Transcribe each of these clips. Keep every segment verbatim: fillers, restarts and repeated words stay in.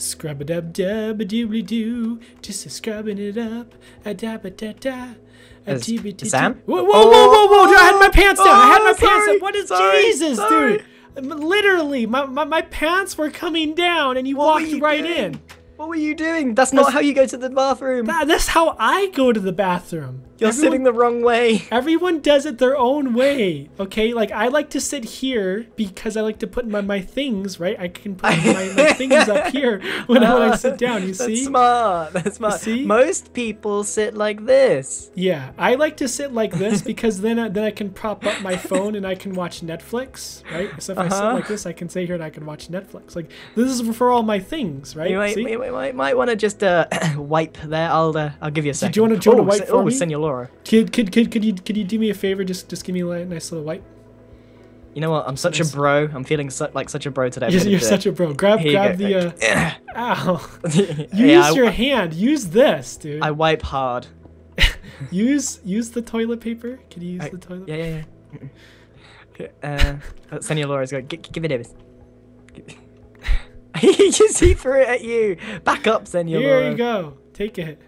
Scrub a dub dub a doobly doo, just a scrubbing it up, a dab a da da, a doobly doo. Sam? Whoa, whoa, whoa, whoa, whoa! I had my pants down. I had my pants up. What is Jesus, dude? Literally, my my my pants were coming down, and you walked right in. What were you doing? That's not that's, how you go to the bathroom. That, that's how I go to the bathroom. You're everyone, sitting the wrong way. Everyone does it their own way, okay? Like, I like to sit here because I like to put my, my things, right? I can put my, my things up here when, uh, when I sit down, you that's see? That's smart. That's smart. See? Most people sit like this. Yeah, I like to sit like this because then I, then I can prop up my phone and I can watch Netflix, right? So if uh-huh. I sit like this, I can sit here and I can watch Netflix. Like, this is for all my things, right? You might, see? You might, might, might want to just uh, wipe there. I'll uh, I'll give you a second. Do you want to oh, wipe for oh, me? Senor Laura. Could, could, could, could, you, could you do me a favor? Just just give me a nice little wipe. You know what? I'm such nice. a bro. I'm feeling su like such a bro today. You're, you're such a bro. Grab, Here grab the... Uh, ow. Use yeah, your hand. Use this, dude. I wipe hard. use use the toilet paper. Can you use I, the toilet yeah, paper? Yeah, yeah, yeah. uh, Senor Laura's going, give it a bit. He just he threw it at you. Back up, Senor. Here Laura. you go. Take it.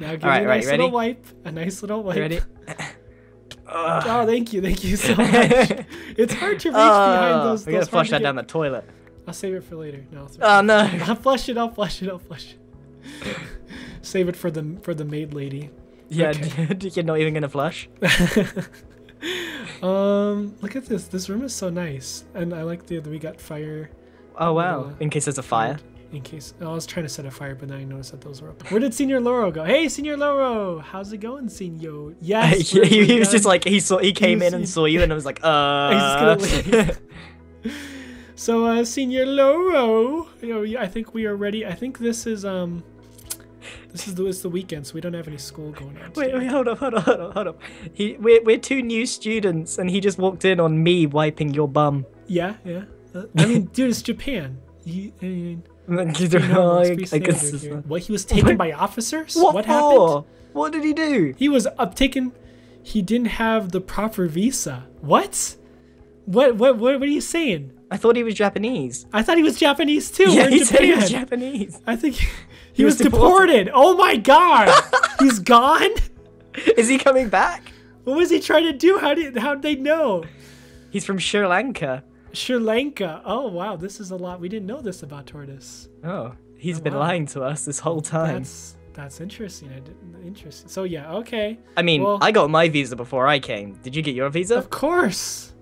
Now give right, me a nice right, little wipe. A nice little wipe. You ready? Oh, thank you, thank you so much. It's hard to reach uh, behind those. We those gotta flush that get... down the toilet. I'll save it for later. No. Oh no. I'll flush it. I'll flush it. I'll flush it. Save it for the for the maid lady. Yeah, okay. You're not even gonna flush. um, look at this. This room is so nice, and I like the we got fire. Oh wow! Uh, in case there's a fire. In case oh, I was trying to set a fire, but then I noticed that those were up. Where did Senor Lauro go? Hey, Senor Lauro, how's it going, Senor? Yes. Uh, he, he was just like he saw. He came he in and saw you, and I was like, uh. He's gonna leave. So, uh, Senor Lauro, you know, I think we are ready. I think this is um, this is the it's the weekend, so we don't have any school going on. Wait, wait, hold up, hold up, hold up, hold up. He, we're we're two new students, and he just walked in on me wiping your bum. Yeah, yeah. I mean, dude, it's Japan. You, I mean, you know, I guess it's not. What, he was taken by officers? What, what happened? What did he do? He was uptaken. He didn't have the proper visa. What? What? What? What? What are you saying? I thought he was Japanese. I thought he was Japanese too. Yeah, We're he Japan. said he was Japanese. I think he, he, he was, was deported. deported. Oh my god! He's gone. Is he coming back? What was he trying to do? How did? How'd they know? He's from Sri Lanka. Sri Lanka. Oh wow, this is a lot. We didn't know this about Tortoise. Oh, he's oh, been wow. lying to us this whole time. That's that's interesting. I didn't, interesting. So yeah, okay. I mean, well, I got my visa before I came. Did you get your visa? Of course.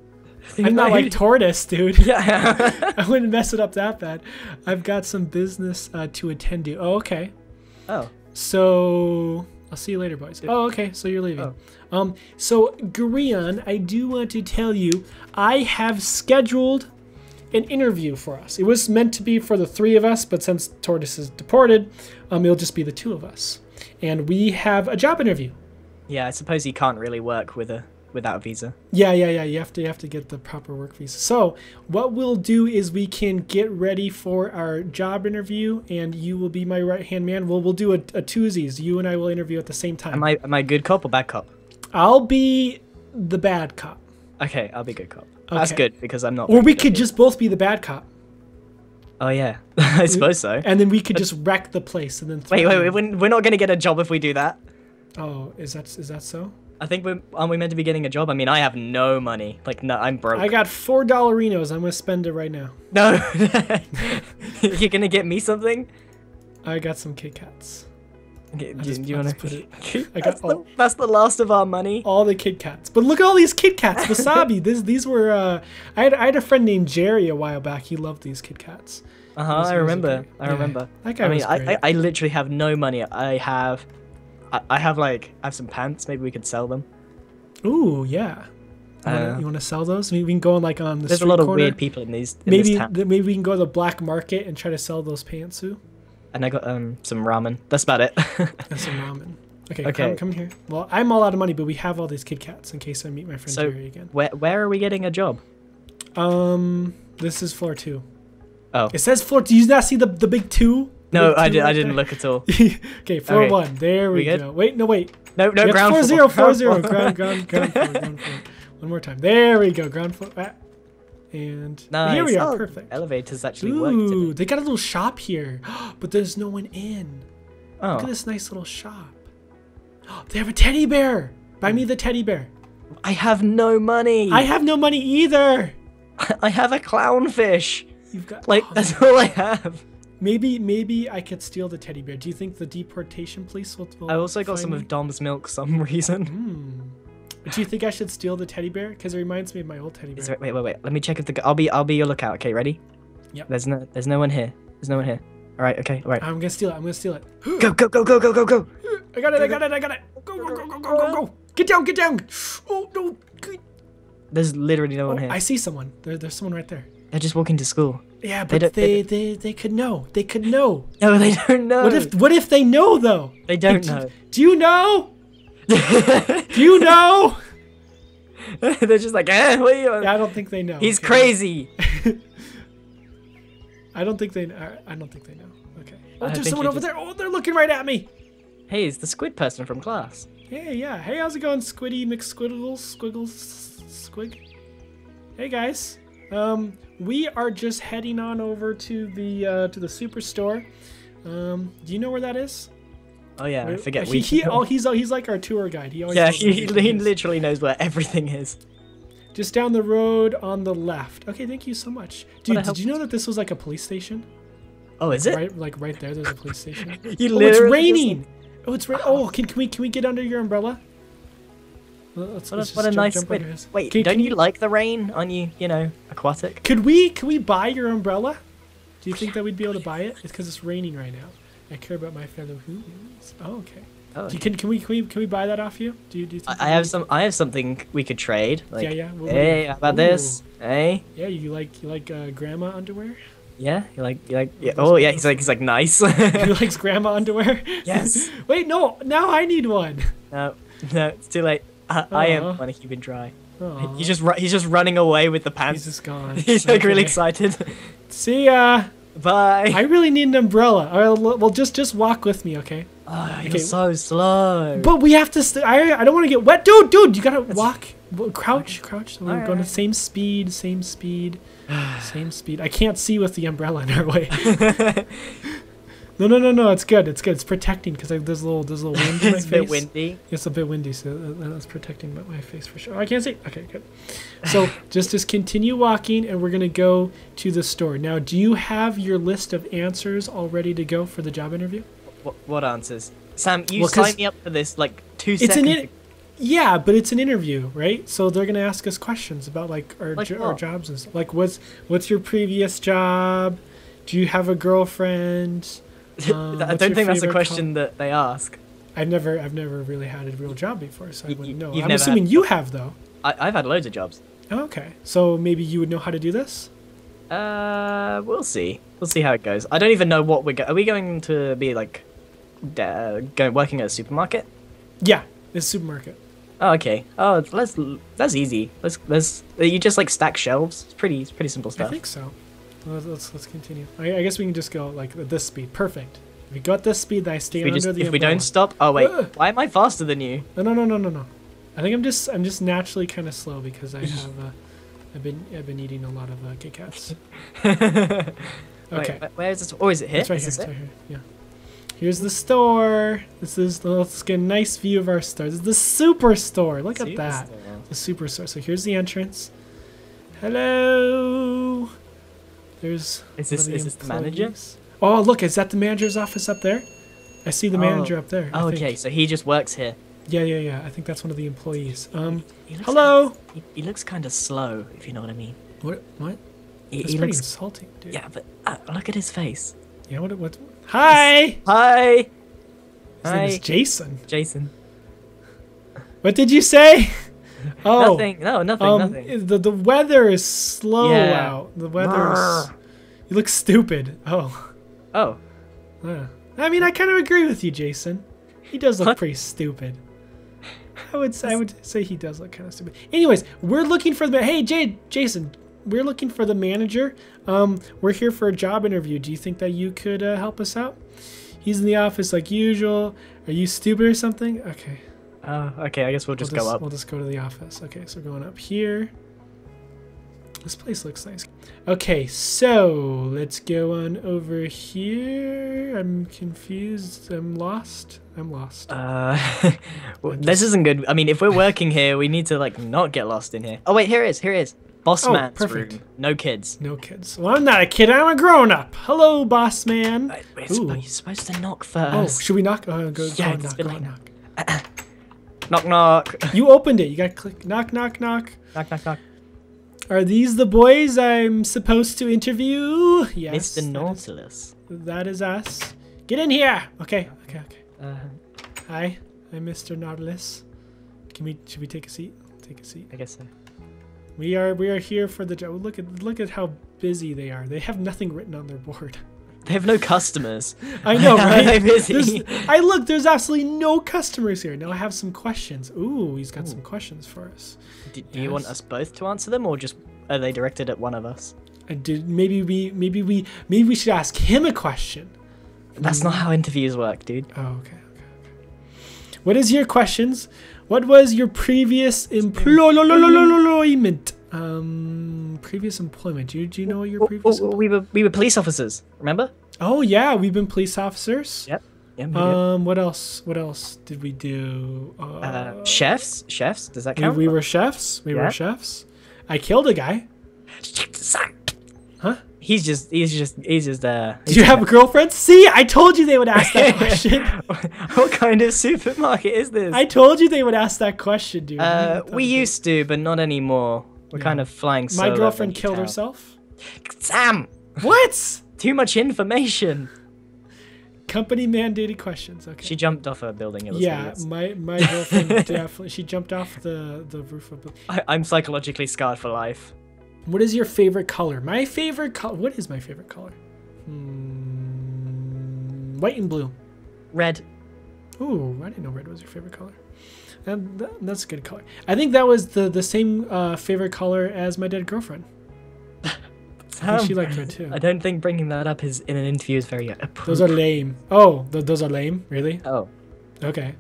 I'm not like Tortoise, dude. Yeah. I wouldn't mess it up that bad. I've got some business uh, to attend to. Oh, okay. Oh. So I'll see you later, boys. Oh, okay. So you're leaving. Oh. Um, so Grian, I do want to tell you, I have scheduled an interview for us. It was meant to be for the three of us, but since Tortoise is deported, um, it'll just be the two of us. And we have a job interview. Yeah, I suppose he can't really work with a without a visa. Yeah, yeah, yeah. You have to you have to get the proper work visa. So what we'll do is we can get ready for our job interview, and you will be my right hand man. We'll we'll do a, a twosies. You and I will interview at the same time. Am I am I good cop or bad cop? I'll be the bad cop. Okay, I'll be good cop. Okay. That's good because I'm not. Or we could just both be the bad cop. Oh yeah, I suppose so. And then we could just wreck the place and then. Wait, wait, wait! We're not gonna get a job if we do that. Oh, is that is that so? I think we're aren't we meant to be getting a job? I mean, I have no money. Like, no, I'm broke. I got four dollarinos. I'm gonna spend it right now. No, you're gonna get me something. I got some Kit Kats. Okay, do, just, do you want to put it? I got that's, all, the, that's the last of our money. All the Kit Kats, but look at all these Kit Kats. Wasabi. These these were. Uh, I had I had a friend named Jerry a while back. He loved these Kit Kats. Uh huh. I remember. Great. I remember. Yeah, that guy I mean, was great. I, I I literally have no money. I have, I, I have like I have some pants. Maybe we could sell them. Ooh yeah. Uh, you want to sell those? Maybe we can go on like on the. There's street a lot of corner. weird people in these. In maybe this town. maybe we can go to the black market and try to sell those pants too. And I got um, some ramen. That's about it. That's some ramen. Okay, okay. Come, come here. Well, I'm all out of money, but we have all these Kit Kats in case I meet my friend so Jerry again. Where, where are we getting a job? Um, This is floor two. Oh. It says floor two. Do you not see the, the big two? The no, big two I, did, right I didn't there? look at all. Okay, floor okay. one. There we, we go. Wait, no, wait. No, no, ground floor. Zero, ground four zero. Ground, ground, ground floor. Ground floor. One more time. There we go. Ground floor. Ah. And nice. Here we are. Oh, perfect. Elevators actually Ooh, worked. Ooh, they got a little shop here, but there's no one in. Oh. Look at this nice little shop. They have a teddy bear. Buy me the teddy bear. I have no money. I have no money either. I have a clownfish. You've got like oh, that's man. all I have. Maybe maybe I could steal the teddy bear. Do you think the deportation police will? will I also got some me? of Dom's milk. Some reason. Mm. Do you think I should steal the teddy bear? Because it reminds me of my old teddy bear. There, wait wait wait. Let me check if the I'll be I'll be your lookout. Okay, ready? Yep. There's no there's no one here. There's no one here. All right. Okay. All right. I'm gonna steal it. I'm gonna steal it. Go go go go go go go. I got it. I got it. I got it. Go go go go go go go. Get down. Get down. Oh no. There's literally no one oh, here. I see someone. There, there's someone right there. They're just walking to school. Yeah, but they they, they, they they could know. They could know. No, they don't know. What if what if they know though? They don't do, know. Do you know? do you know? They're just like, eh, what are you on? Yeah, I don't think they know. He's okay. crazy. I don't think they. I don't think they know. Okay. Oh, there's someone over just... there. Oh, they're looking right at me. Hey, it's the squid person from class. Hey, yeah. Hey, how's it going, Squiddy McSquiddles, Squiggles? Squig. Hey guys, um, we are just heading on over to the uh, to the superstore. Um, do you know where that is? Oh yeah, I forget. He, we he, oh, he's he's like our tour guide. He always yeah, he, he literally knows where everything is. Just down the road on the left. Okay, thank you so much, dude. Did you know that this was like a police station? Oh, is it? Right, like right there. There's a police station. you oh, it's raining. Listen. Oh, it's ra oh. oh, can can we can we get under your umbrella? Let's, what let's a, what a jump, nice jump squid. Wait, can, don't can you, you like the rain? Aren't you, you know, aquatic? Could we, could we buy your umbrella? Do you think that we'd be able to buy it? It's because it's raining right now. I care about my fellow humans. Oh, okay. Oh, you, can, can, we, can we, can we buy that off you? Do you, do you think I, I have some, I have something we could trade. Like, yeah, yeah. We'll, hey, how about ooh. this? Hey. Yeah, you like, you like uh, grandma underwear? Yeah, you like, you like, yeah. Oh, yeah. He's like, he's like, nice. He likes grandma underwear. Yes. Wait, no. Now I need one. No, no, it's too late. I, I am on a human dry. Aww. He's just he's just running away with the pants. He's just gone. He's like okay. really excited. See ya. Bye. I really need an umbrella. All right, well, just just walk with me, okay? Oh, you're okay. so slow. But we have to. St I I don't want to get wet, dude. Dude, you gotta That's walk. Crouch, crouch. We're right. going to same speed, same speed, same speed. I can't see with the umbrella in our way. No, no, no, no. It's good. It's good. It's protecting because there's a little, there's a little wind in my face. It's a bit windy. It's a bit windy, so that's protecting my, my face for sure. Oh, I can't see. Okay, good. So just just continue walking, and we're gonna go to the store. Now, do you have your list of answers all ready to go for the job interview? What, what answers? Sam, you well, signed me up for this like two it's seconds. An in yeah, but it's an interview, right? So they're gonna ask us questions about like our like jo what? our jobs and stuff. Like what's what's your previous job? Do you have a girlfriend? Um, I don't think that's a question that they ask. I've never, I've never really had a real job before, so I wouldn't know. I'm assuming you have though. I, I've had loads of jobs. Oh, okay, so maybe you would know how to do this. Uh, we'll see. We'll see how it goes. I don't even know what we're going. Are we going to be like, uh, going working at a supermarket? Yeah, a supermarket. Oh, okay. Oh, let's. That's easy. Let's. Let's. You just like stack shelves. It's pretty. It's pretty simple stuff. I think so. Let's let's continue. I, I guess we can just go like at this speed. Perfect. If we go at this speed, then I stay we under just, the umbrella. If we don't stop, oh wait, uh, why am I faster than you? No no no no no no. I think I'm just I'm just naturally kind of slow because I have uh, I've been I've been eating a lot of uh, Kit Kats. Okay. Wait, where is this? Oh, is it here? It's right is here. It's it? right here. Yeah. Here's the store. This is let's get a nice view of our store. This is the superstore. Look super at that. Store. The superstore. So here's the entrance. Hello. There's is this, is this the manager? Oh, look, is that the manager's office up there? I see the oh. manager up there. Oh, okay, so he just works here. Yeah, yeah, yeah. I think that's one of the employees. Um, he, he hello. Kind of, he, he looks kind of slow, if you know what I mean. What? What? He, that's he pretty looks insulting, dude. Yeah, but uh, look at his face. Yeah. What? What? Hi. Hi. His Hi. name is Jason. Jason. What did you say? Oh, nothing. No, nothing. Um, nothing. The the weather is slow yeah. out. The weather Brrr. is. You look stupid. Oh. Oh. Yeah. I mean, I kind of agree with you, Jason. He does look what? pretty stupid. I would say I would say he does look kind of stupid. Anyways, we're looking for the hey Jade Jason. We're looking for the manager. Um, we're here for a job interview. Do you think that you could uh, help us out? He's in the office like usual. Are you stupid or something? Okay. Uh, okay, I guess we'll just, we'll just go up. We'll just go to the office. Okay, so going up here. This place looks nice. Okay, so let's go on over here. I'm confused. I'm lost. I'm lost. Uh, well, I'm this just... isn't good. I mean, if we're working here, we need to like not get lost in here. Oh wait, here it is. Here it is. Boss oh, man's perfect. Room. No kids. No kids. Well, I'm not a kid. I'm a grown up. Hello, boss man. Wait, wait, you're supposed to knock first. Oh, should we knock? Oh, go, yeah, go knock. Go like... knock. Knock knock. You opened it. You got to click. Knock knock knock. Knock knock knock. Are these the boys I'm supposed to interview? Yes. Mister Nautilus. That is, that is us. Get in here. Okay. Okay. Okay. Uh, Hi, I'm Mister Nautilus. Can we? Should we take a seat? Take a seat. I guess so. We are. We are here for the job. Look at. Look at how busy they are. They have nothing written on their board. They have no customers. I know, right? busy. I look, there's absolutely no customers here. Now I have some questions. Ooh, he's got Ooh. some questions for us. Do, do yes. you want us both to answer them, or just are they directed at one of us? I did, maybe we, maybe we, maybe we should ask him a question. That's not how interviews work, dude. Oh, okay, okay. What is your questions? What was your previous employment? Um, previous employment. Do you, do you know what your previous? Oh, oh, we were we were police officers. Remember? Oh yeah, we've been police officers. Yep. yep um, did. what else? What else did we do? Uh, uh, chefs. Chefs. Does that count? We, we were chefs. We yeah. were chefs. I killed a guy. Huh? He's just. He's just. He's just. Uh. He's do you have a girlfriend? See, I told you they would ask that question. What kind of supermarket is this? I told you they would ask that question, dude. Uh, we used to, but not anymore. We're yeah. kind of flying solo. My girlfriend killed herself. Sam! What? Too much information. Company mandated questions. Okay. She jumped off a building. It was yeah, serious. my my girlfriend definitely. She jumped off the the roof of. I, I'm psychologically scarred for life. What is your favorite color? My favorite color. What is my favorite color? Mm, white and blue. Red. Ooh, I didn't know red was your favorite color. And that, that's a good color. I think that was the the same uh, favorite color as my dead girlfriend. I think she liked red too. I don't think bringing that up is in an interview is very appropriate. Those are lame. Oh, th those are lame, really? Oh. Okay.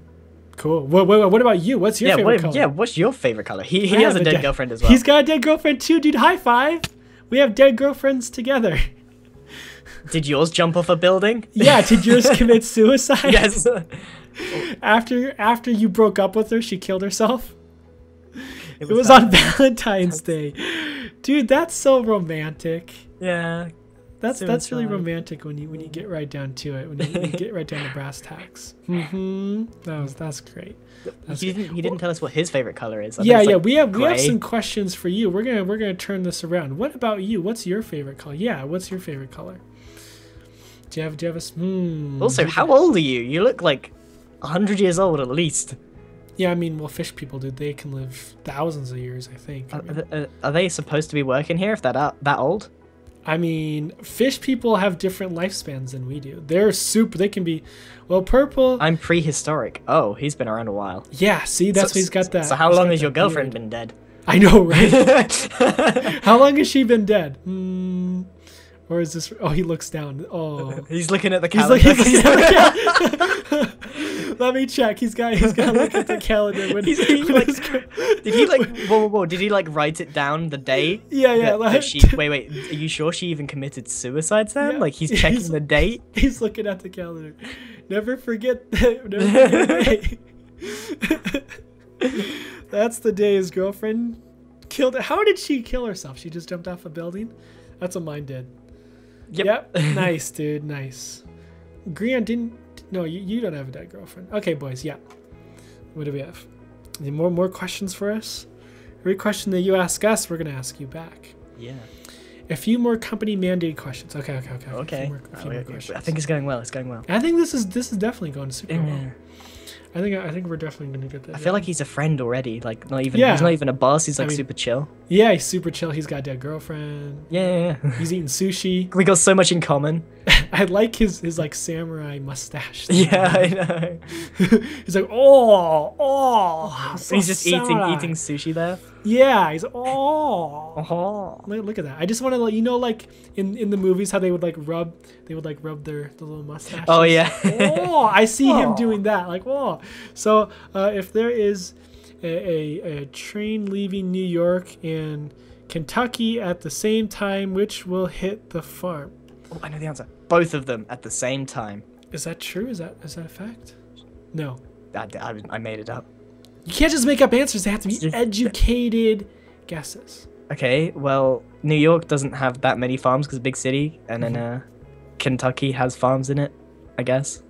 Cool. What, what, what about you? What's your yeah, favorite what, color? Yeah, what's your favorite color? He, he has a dead de girlfriend as well. He's got a dead girlfriend too, dude. High five. We have dead girlfriends together. Did yours jump off a building? Yeah, did yours commit suicide? Yes. After after you broke up with her, she killed herself. It was, it was on Valentine's Day. Dude, that's so romantic. Yeah. That's suicide. That's really romantic when you when you get right down to it, when you, when you get right down to brass tacks. Mm-hmm. That was that's great. That's you, didn't, you didn't tell us what his favorite color is. I yeah, yeah. Like we have gray. we have some questions for you. We're gonna we're gonna turn this around. What about you? What's your favorite color? Yeah, what's your favorite color? Do you have do you have a hmm. Also, how old are you? You look like a hundred years old at least. Yeah, I mean, well, fish people, dude, they can live thousands of years, I think. Are, I mean, are, are they supposed to be working here if they're that, that old? I mean, fish people have different lifespans than we do. They're super, they can be, well, purple. I'm prehistoric. Oh, he's been around a while. Yeah, see, that's so, why he's got that. So how long has your girlfriend beard. been dead? I know, right? How long has she been dead? Hmm. Or is this? Oh, he looks down. Oh, he's looking at the calendar. He's looking, he's looking at the calendar. Let me check. He's got. He's got to look at the calendar. When, he's, he like, did he like? Whoa, whoa, whoa! Did he like write it down the day? Yeah, yeah. That, like, that she, wait, wait. Are you sure she even committed suicide, Sam? Yeah, like he's checking he's, the date. He's looking at the calendar. Never forget that. Never forget the day. That's the day his girlfriend killed. How did she kill herself? She just jumped off a building. That's what mine did. Yep. yep. Nice, dude. Nice. Grian didn't. No, you, you don't have a dead girlfriend. Okay, boys. Yeah. What do we have? Any more more questions for us? Every question that you ask us, we're gonna ask you back. Yeah. A few more company mandated questions. Okay. Okay. Okay. Okay. A few more, a few oh, more questions. I think it's going well. It's going well. I think this is this is definitely going super Damn. well. I think I think we're definitely gonna get that. I feel yeah. like he's a friend already. Like not even yeah. he's not even a boss. He's like I mean, super chill. Yeah, he's super chill. He's got a dead girlfriend. Yeah, he's eating sushi. We got so much in common. I like his his like samurai mustache. Yeah, I know. He's like oh oh. So he's just samurai. eating eating sushi there. Yeah, he's oh. oh. Look, look at that. I just want to let you know, like in in the movies, how they would like rub, they would like rub their the little mustache. Oh yeah. oh, I see oh. him doing that. Like oh. So uh, if there is a, a a train leaving New York in Kentucky at the same time, which will hit the farm. Oh, I know the answer. Both of them at the same time. Is that true? Is that is that a fact? No. I, I, I made it up. You can't just make up answers. They have to be educated guesses. Okay, well, New York doesn't have that many farms because it's a big city, and mm-hmm. then uh, Kentucky has farms in it, I guess.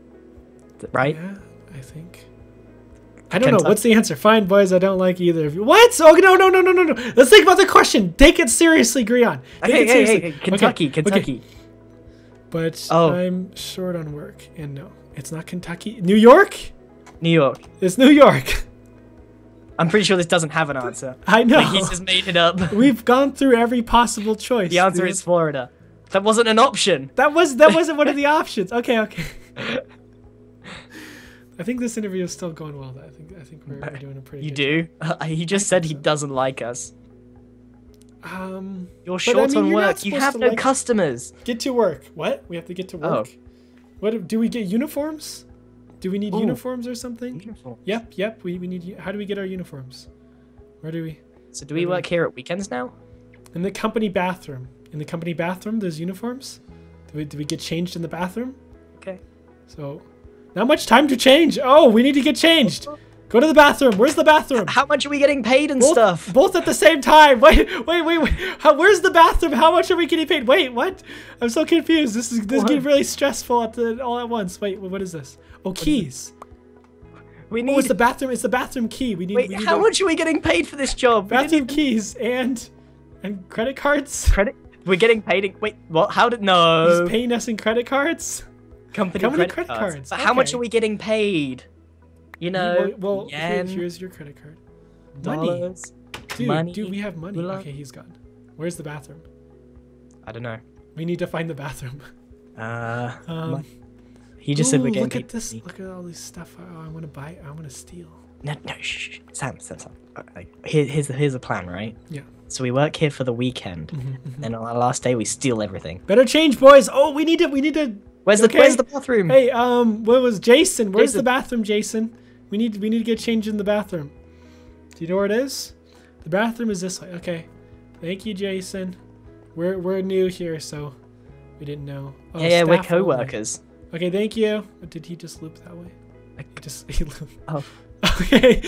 Right? Yeah, I think. I don't Kentucky. know. What's the answer? Fine, boys. I don't like either of you. What? Oh, no, no, no, no, no, no. Let's think about the question. Take it seriously, Grian. Take okay, it hey, seriously. Hey, hey. Kentucky, okay. Kentucky. Okay. But oh. I'm short on work, and no, it's not Kentucky. New York? New York. It's New York. I'm pretty sure this doesn't have an answer. I know. Like, he's just made it up. We've gone through every possible choice. The answer dude. is Florida. That wasn't an option. That was that wasn't one of the options. Okay, okay. I think this interview is still going well. I think I think we're, we're doing a pretty. You good do? Job. Uh, he just I said he so. doesn't like us. Um. You're short I mean, on you're work. You have no like customers. Get to work. What? We have to get to work. Oh. What do we get? Uniforms? Do we need Ooh. uniforms or something? Uniforms. Yep, yep. We, we need. How do we get our uniforms? Where do we? So do we work do we, here at weekends now? In the company bathroom. In the company bathroom, there's uniforms. Do we do we get changed in the bathroom? Okay. So, not much time to change. Oh, we need to get changed. Go to the bathroom. Where's the bathroom? How much are we getting paid and both, stuff? Both at the same time. Wait, wait, wait. wait. How, where's the bathroom? How much are we getting paid? Wait, what? I'm so confused. This is this is getting really stressful at the all at once. Wait, what is this? Oh, keys. We need. Oh, it's the bathroom. It's the bathroom key. We need. Wait, we need how a... much are we getting paid for this job? Bathroom even... keys and and credit cards. Credit. We're getting paid. In... Wait, what? How did no? He's paying us in credit cards. Company, Company credit, credit cards. cards. But okay. How much are we getting paid? You know, well, yen, here, here's your credit card. Money. Dude, money. Dude, we have money. Okay, he's gone. Where's the bathroom? I don't know. We need to find the bathroom. Uh, um, he just ooh, said we're getting look paid. Look at this. Money. Look at all this stuff. Oh, I want to buy. I want to steal. No, no, shh. Sam, Sam, Sam. Right. Here, here's, here's a plan, right? Yeah. So we work here for the weekend. Mm-hmm, mm-hmm. And on our last day, we steal everything. Better change, boys. Oh, we need to, we need to. Where's the, okay. where's the bathroom? Hey, um, what was Jason? Where's Jason. the bathroom, Jason? We need we need to get changed in the bathroom. Do you know where it is? The bathroom is this way. Okay. Thank you, Jason. We're we're new here, so we didn't know. Oh, yeah, yeah, we're co-workers. Okay, thank you. But did he just loop that way? I just he looped. Oh. Okay.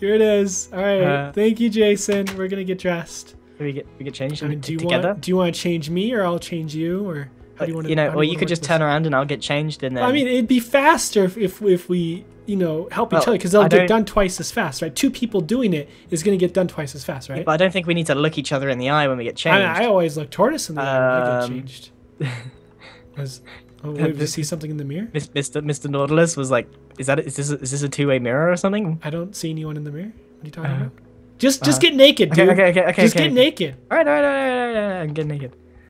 Here it is. All right. Uh, thank you, Jason. We're gonna get dressed. Can we get we get changed I mean, do you together? Want, do you want to change me, or I'll change you, or? How do you, want to, you know, how do you or you could just turn around and I'll get changed and then. I mean, it'd be faster if if, if we you know help well, each other because they'll I get done twice as fast, right? Two people doing it is going to get done twice as fast, right? Yeah, but I don't think we need to look each other in the eye when we get changed. I, I always look tortoise in the um, eye when I get changed. Was, oh, wait, did you see something in the mirror? Mister Mister Nautilus was like, "Is that is this a, is this a two-way mirror or something?" I don't see anyone in the mirror. What are you talking uh, about? Just uh, just get naked, dude. Okay, okay, okay, okay. Just okay, get okay. naked. All right, all right, all right, all right, all right. I'm getting naked.